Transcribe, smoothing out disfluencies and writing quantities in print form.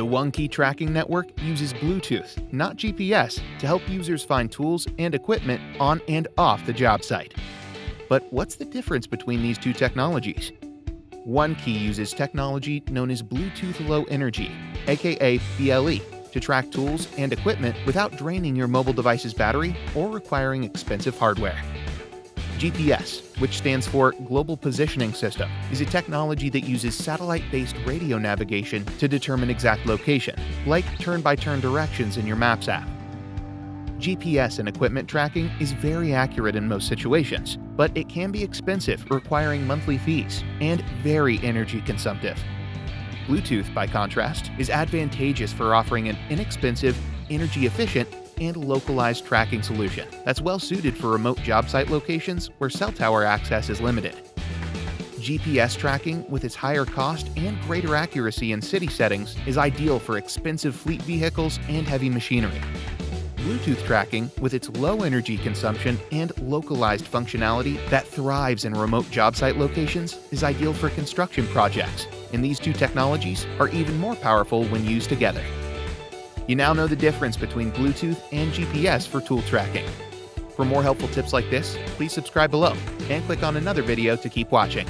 The OneKey tracking network uses Bluetooth, not GPS, to help users find tools and equipment on and off the job site. But what's the difference between these two technologies? OneKey uses technology known as Bluetooth Low Energy, aka BLE, to track tools and equipment without draining your mobile device's battery or requiring expensive hardware. GPS, which stands for Global Positioning System, is a technology that uses satellite-based radio navigation to determine exact location, like turn-by-turn directions in your Maps app. GPS and equipment tracking is very accurate in most situations, but it can be expensive, requiring monthly fees, and very energy consumptive. Bluetooth, by contrast, is advantageous for offering an inexpensive, energy-efficient, and localized tracking solution that's well-suited for remote job site locations where cell tower access is limited. GPS tracking, with its higher cost and greater accuracy in city settings, is ideal for expensive fleet vehicles and heavy machinery. Bluetooth tracking, with its low energy consumption and localized functionality that thrives in remote job site locations, is ideal for construction projects, and these two technologies are even more powerful when used together. You now know the difference between Bluetooth and GPS for tool tracking. For more helpful tips like this, please subscribe below and click on another video to keep watching.